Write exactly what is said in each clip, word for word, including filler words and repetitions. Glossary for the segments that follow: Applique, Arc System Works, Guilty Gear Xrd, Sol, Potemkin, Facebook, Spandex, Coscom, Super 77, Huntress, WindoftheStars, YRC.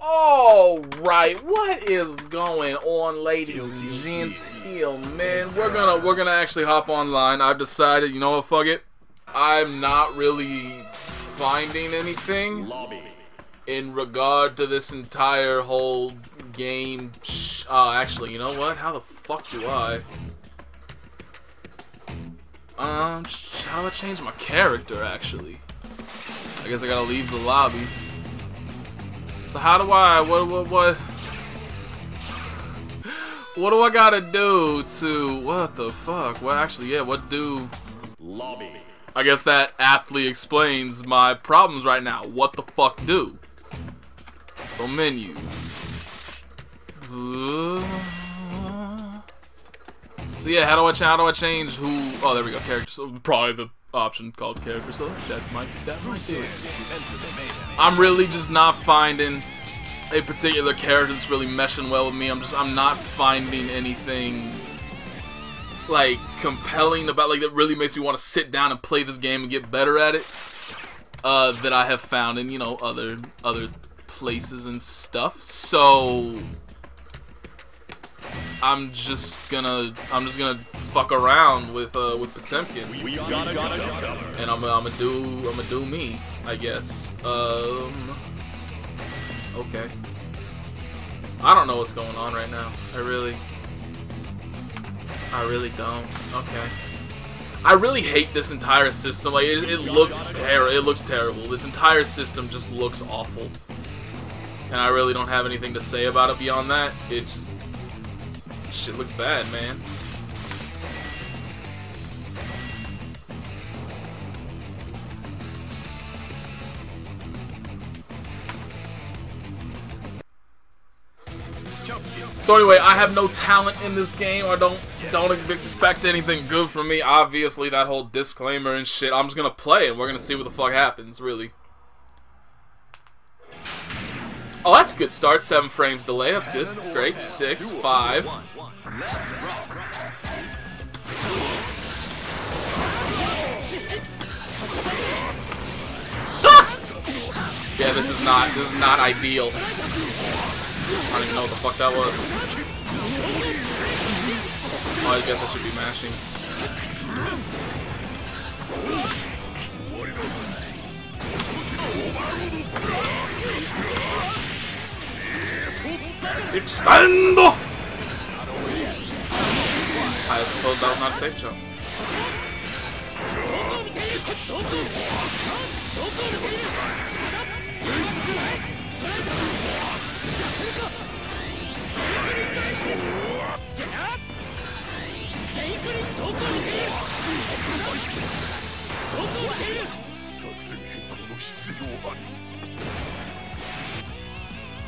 All right, what is going on, ladies and gents? Here, man, we're gonna we're gonna actually hop online. I've decided, you know what? Fuck it. I'm not really finding anything in regard to this entire whole game. Uh, actually, you know what? How the fuck do I? Um, how do I change my character? Actually, I guess I gotta leave the lobby. So how do I, what, what, what, what do I gotta do to, what the fuck, what actually, yeah, what do, lobby. I guess that aptly explains my problems right now. What the fuck do? So menu. Uh, so yeah, how do I, how do I change who, oh there we go, character, so probably the option called character select. That might that might do it. I'm really just not finding a particular character that's really meshing well with me. I'm just I'm not finding anything like compelling about like that really makes me want to sit down and play this game and get better at it. Uh, that I have found in, you know, other other places and stuff. So I'm just gonna, I'm just gonna fuck around with, uh, with Potemkin, we gotta, we gotta go. And I'm, I'm gonna do, I'm gonna do me, I guess. Um, okay. I don't know what's going on right now. I really, I really don't. Okay. I really hate this entire system. Like it, it looks terrible. It looks terrible. This entire system just looks awful. And I really don't have anything to say about it beyond that. It's. Shit looks bad, man. So anyway, I have no talent in this game. I don't don't expect anything good from me. Obviously, that whole disclaimer and shit. I'm just gonna play and we're gonna see what the fuck happens, really. Oh, that's a good start. Seven frames delay. That's good. Great. Six, five. Let's rock. Yeah, this is not this is not ideal. I don't even know what the fuck that was. Oh, I guess I should be mashing. Extendo! I suppose that was not a safe jump.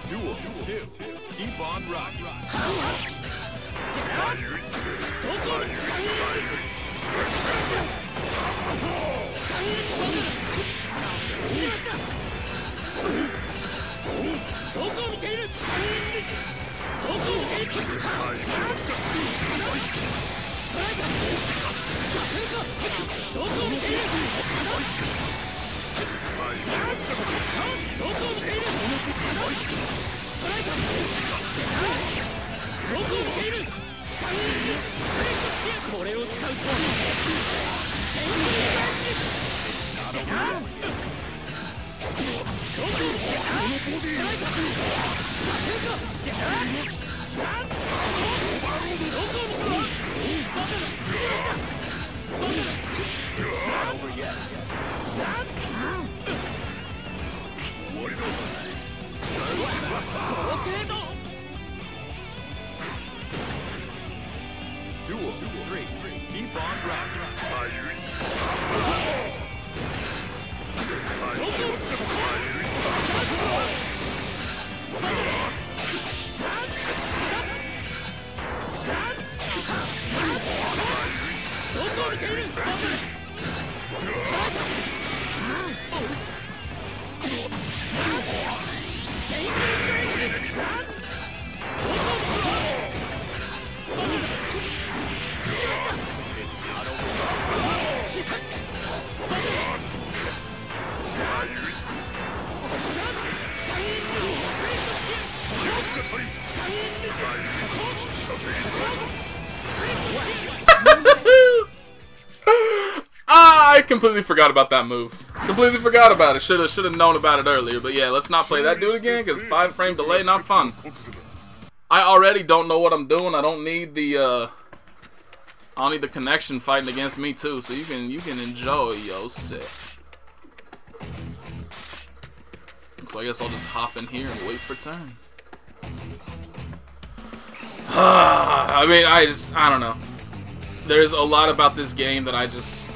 Duel two. Keep on rocking. It's not over. completely forgot about that move. Completely forgot about it. Should have should have known about it earlier. But yeah, let's not play that dude again, because five frame delay, not fun. I already don't know what I'm doing. I don't need the uh I don't need the connection fighting against me too, so you can you can enjoy yourself. So I guess I'll just hop in here and wait for turn. I mean, I just I don't know. There's a lot about this game that I just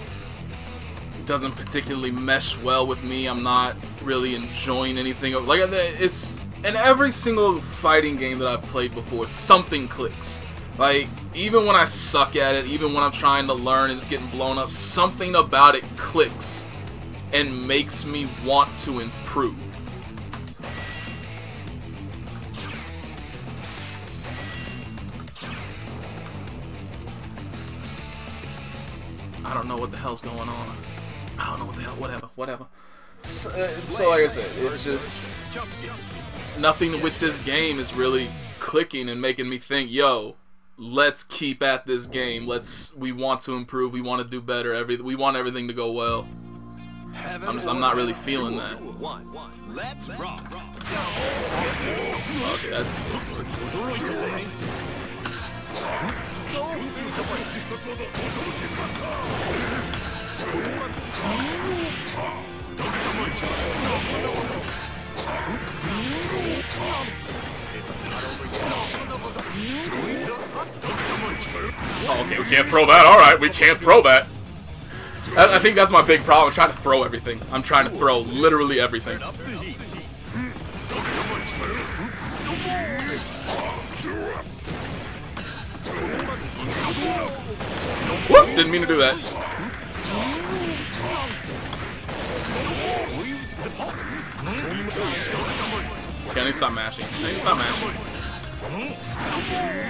doesn't particularly mesh well with me. I'm not really enjoying anything. Like it's in every single fighting game that I've played before, something clicks. Like, even when I suck at it, even when I'm trying to learn and it's getting blown up, something about it clicks and makes me want to improve. I don't know what the hell's going on. I don't know what the hell, whatever, whatever. So, so like I said, it's just nothing with this game is really clicking and making me think, yo, let's keep at this game. Let's, we want to improve. We want to do better. Every, we want everything to go well. I'm just, I'm not really feeling that. Okay, oh, okay, we can't throw that. Alright, we can't throw that. I, I think that's my big problem. I'm trying to throw everything. I'm trying to throw literally everything. Whoops, didn't mean to do that. Okay, I need to stop mashing. I need to stop mashing.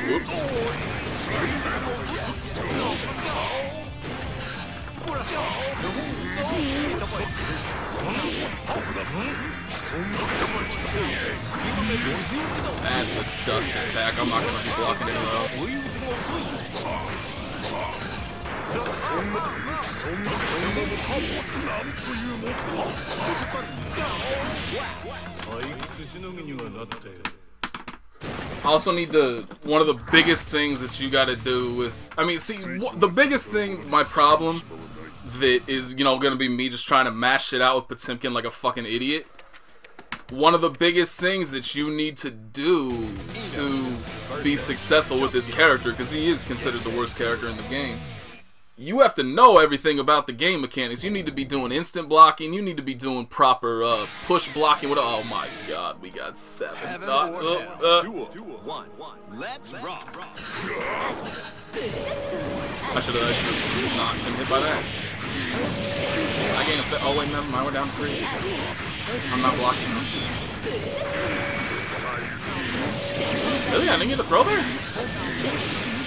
Whoops. That's a dust attack. I'm not gonna be blocking anyone else. I also need to, one of the biggest things that you gotta do with, I mean, see, wh the biggest thing, my problem, that is, you know, gonna be me just trying to mash it out with Potemkin like a fucking idiot. One of the biggest things that you need to do to be successful with this character, because he is considered the worst character in the game, you have to know everything about the game mechanics. You need to be doing instant blocking. You need to be doing proper uh, push blocking. What? Oh my God, we got seven. Uh, uh, Let's rock. I should have. I should have not been hit by that. I gained a. Oh wait, never mind. We're down three. I'm not blocking. Really? I didn't get a throw there?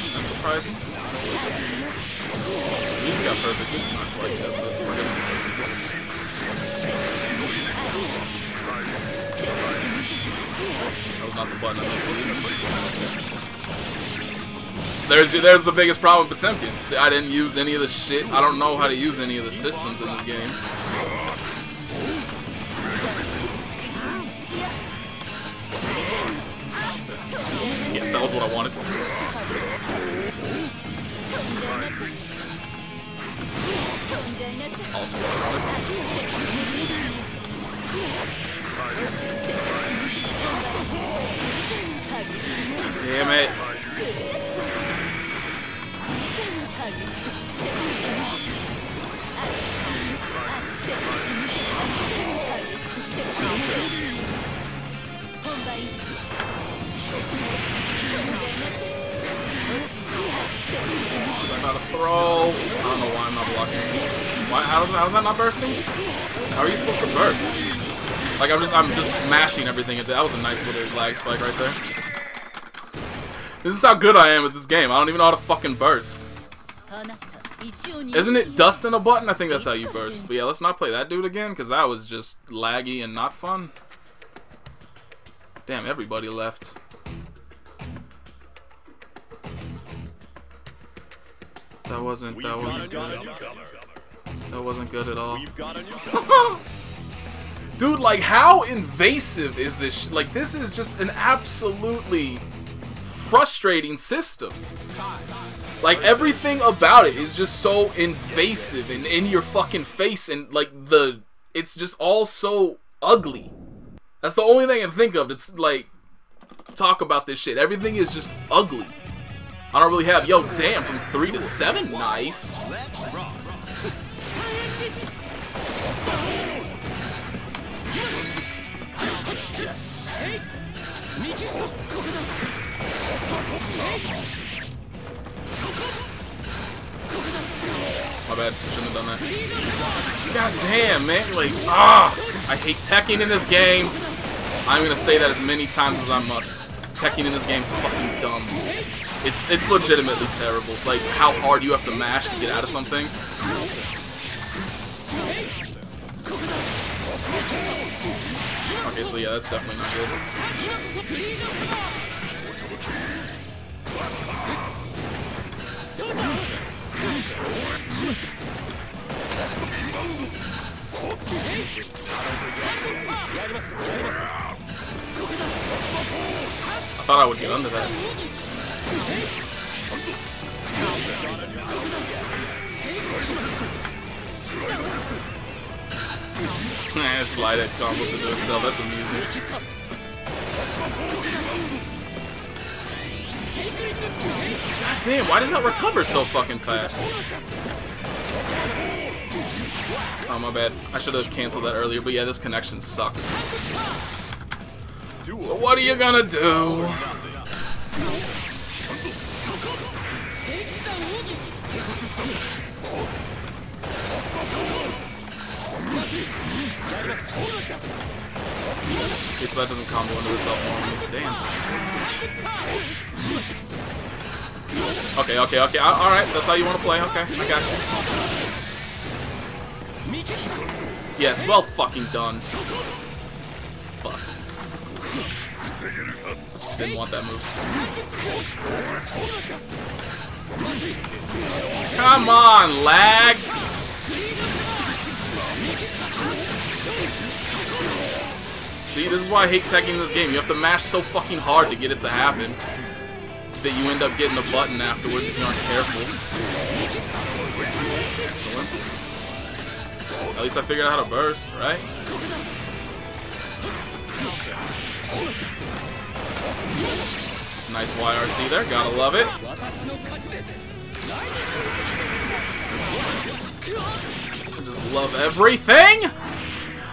That's surprising. He just got perfect. Not quite that, but we're gonna... That was not the button I meant to use. There's, there's the biggest problem with Potemkin. See, I didn't use any of the shit. I don't know how to use any of the systems in this game. Yes, that was what I wanted. Also what I wanted. Damn it. I'm about to throw. I don't know why I'm not blocking. Why? How, how is that not bursting? How are you supposed to burst? Like I'm just, I'm just mashing everything. That was a nice little lag spike right there. This is how good I am with this game. I don't even know how to fucking burst. Isn't it dust in a button? I think that's how you burst. But yeah, let's not play that dude again, because that was just laggy and not fun. Damn, everybody left. That wasn't, that wasn't. That wasn't good at all. We've got a new dude, like, how invasive is this? Sh like, this is just an absolutely frustrating system. Like, everything about it is just so invasive and in your fucking face, and like the it's just all so ugly. That's the only thing I can think of. It's like, talk about this shit. Everything is just ugly. I don't really have. Yo, damn, from three to seven, nice. Yes. My bad. Shouldn't have done that. God damn, man. Like, ah, I hate teching in this game. I'm gonna say that as many times as I must. Teching in this game is fucking dumb. It's it's legitimately terrible. Like, how hard you have to mash to get out of some things. Okay, so yeah, that's definitely not good. I thought I would get under that. Nah, slide it combos into itself, that's amusing. God damn, why does that recover so fucking fast? Oh, my bad. I should have canceled that earlier, but yeah, this connection sucks. So what are you gonna do? Okay, so that doesn't combo into itself. Damn. Okay, okay, okay. Alright, that's how you want to play. Okay, I got you. Yes, well fucking done. Fuck. Didn't want that move. Come on, lag! See, this is why I hate teching this game. You have to mash so fucking hard to get it to happen that you end up getting a button afterwards if you aren't careful. Excellent. At least I figured out how to burst, right? Nice Y R C there, gotta love it. I just love everything!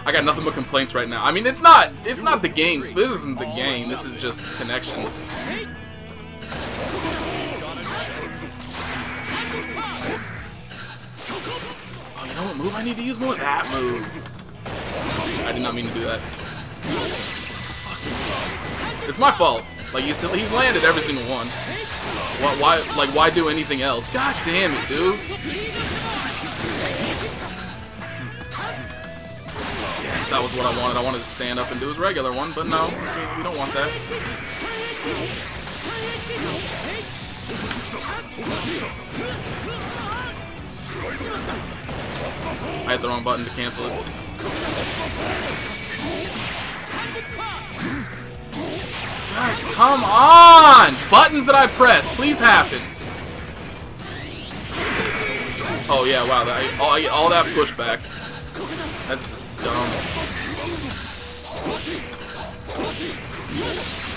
I got nothing but complaints right now. I mean, it's not, it's not the games. This isn't the game. This is just connections. Oh, you know what move I need to use more? That move. I did not mean to do that. Fuck. It's my fault. Like, he's, he's landed every single one. Why, why, like, why do anything else? God damn it, dude. That was what I wanted. I wanted to stand up and do his regular one, but no, we don't want that. I hit the wrong button to cancel it. God, come on! Buttons that I press, please happen. Oh yeah, wow, that, I, all, I, all that pushback. That's just dumb.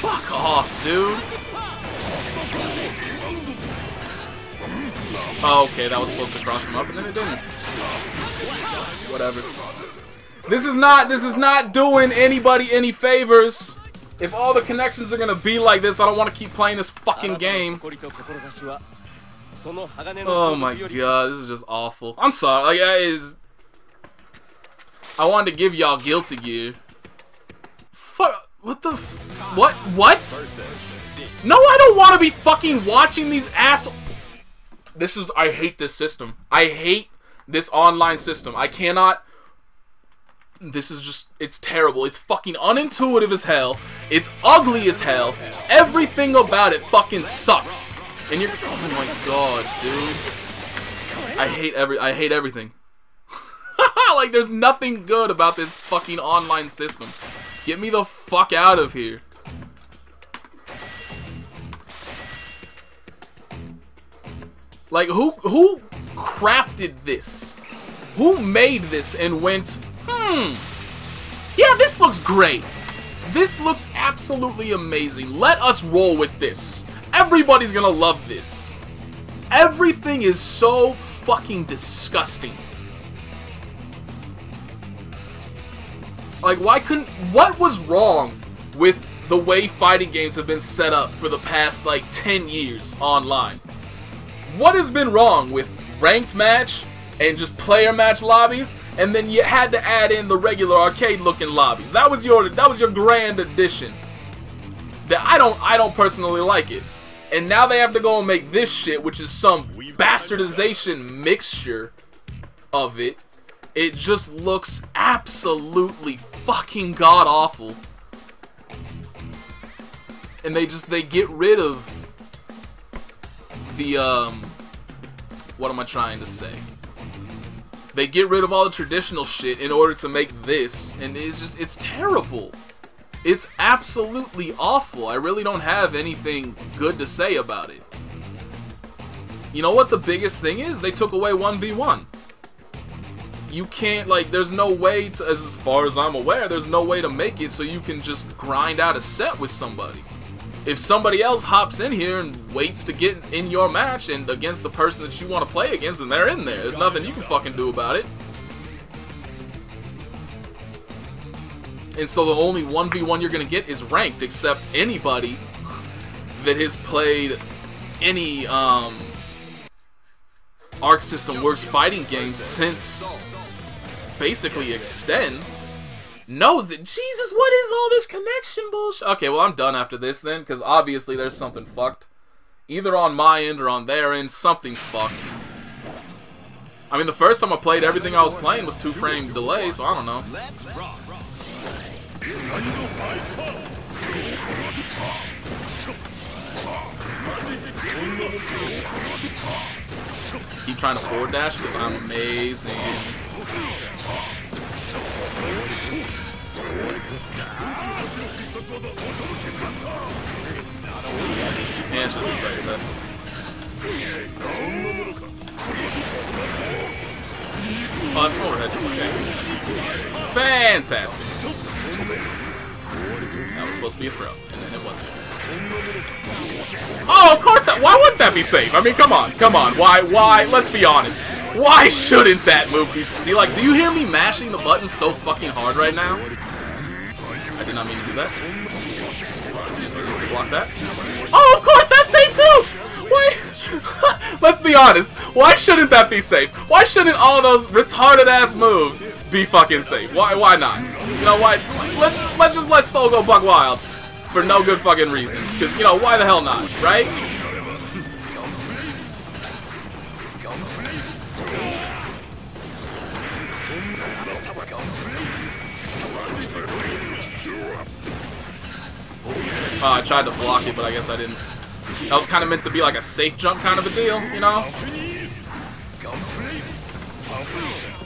Fuck off, dude. Oh, okay, that was supposed to cross him up and then it didn't. Whatever. This is not this is not doing anybody any favors. If all the connections are gonna be like this, I don't wanna keep playing this fucking game. Oh my god, this is just awful. I'm sorry, like, I is I wanted to give y'all Guilty Gear. Fuck. What the f- What? What? No, I don't want to be fucking watching these ass- This is- I hate this system. I hate this online system. I cannot- This is just- It's terrible. It's fucking unintuitive as hell. It's ugly as hell. Everything about it fucking sucks. And you're- Oh my god, dude. I hate every- I hate everything. Like, there's nothing good about this fucking online system. Get me the fuck out of here. Like, who who crafted this? Who made this and went, hmm, yeah, this looks great. This looks absolutely amazing. Let us roll with this. Everybody's gonna love this. Everything is so fucking disgusting. Like, why couldn't... What was wrong with the way fighting games have been set up for the past, like, ten years online? What has been wrong with ranked match and just player match lobbies, and then you had to add in the regular arcade looking lobbies? That was your that was your grand addition. That I don't I don't personally like it. And now they have to go and make this shit, which is some bastardization mixture of it. It just looks absolutely fucking god awful. And they just they get rid of the um what am I trying to say? They get rid of all the traditional shit in order to make this, and it's just, it's terrible. It's absolutely awful. I really don't have anything good to say about it. You know what the biggest thing is? They took away one v one. You can't, like, there's no way to, as far as I'm aware, there's no way to make it so you can just grind out a set with somebody. If somebody else hops in here and waits to get in your match and against the person that you want to play against, and they're in there, there's nothing you can fucking do about it. And so the only one v one you're going to get is ranked, except anybody that has played any um, Arc System Works fighting game since basically Extend. Knows that, Jesus, what is all this connection bullshit? Okay, well, I'm done after this then, because obviously there's something fucked. Either on my end or on their end, something's fucked. I mean, the first time I played, everything I was playing was two-frame delay, so I don't know. Keep trying to forward dash, because I'm amazing. Yeah, she'll just right back. Oh, it's an overhead. Okay. Fantastic. That was supposed to be a throw, and then it wasn't. Oh, of course that. Why wouldn't that be safe? I mean, come on, come on. Why, why? Let's be honest. Why shouldn't that move be? See, like, do you hear me mashing the button so fucking hard right now? I did not mean to do that. Block that. Oh, of course that's safe too. Why? Let's be honest. Why shouldn't that be safe? Why shouldn't all those retarded ass moves be fucking safe? Why? Why not? You know why? Let's just let's just let Sol go buck wild. For no good fucking reason. Because, you know, why the hell not, right? Oh, I tried to block it, but I guess I didn't. That was kind of meant to be like a safe jump kind of a deal, you know?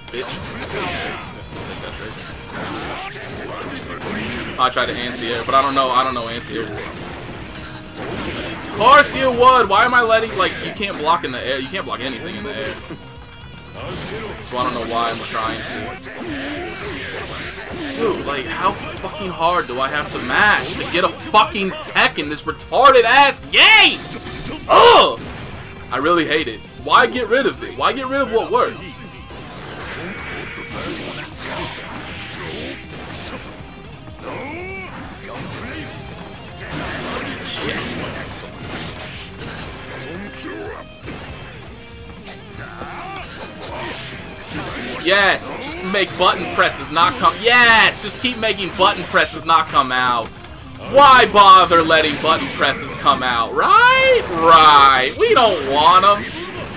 Bitch. I tried to anti-air, but I don't know. I don't know anti-airs. Of course you would. Why am I letting, like, you can't block in the air. You can't block anything in the air. So I don't know why I'm trying to. Dude, like, how fucking hard do I have to mash to get a fucking tech in this retarded ass game? Ugh! I really hate it. Why get rid of it? Why get rid of what works? Yes, excellent. Yes, just make button presses not come. Yes, just keep making button presses not come out. Why bother letting button presses come out, right? Right. We don't want them.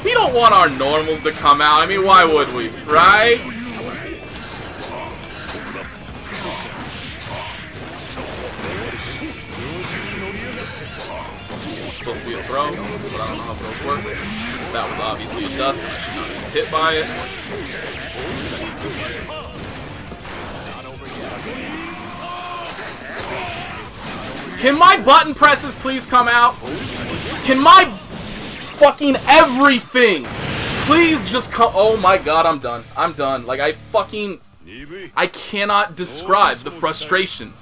We don't want our normals to come out. I mean, why would we, right? Supposed to be a throw, but I don't know how throws work. That was obviously a dust, and I should not have been hit by it. Can my button presses please come out? Can my fucking everything please just come? Oh my god, I'm done. I'm done. Like, I fucking... I cannot describe the frustration.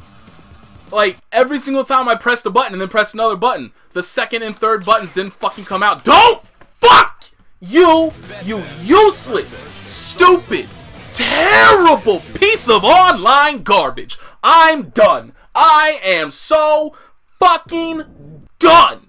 Like, every single time I pressed a button and then pressed another button, the second and third buttons didn't fucking come out. Don't fuck you, you useless, stupid, terrible piece of online garbage. I'm done. I am so fucking done.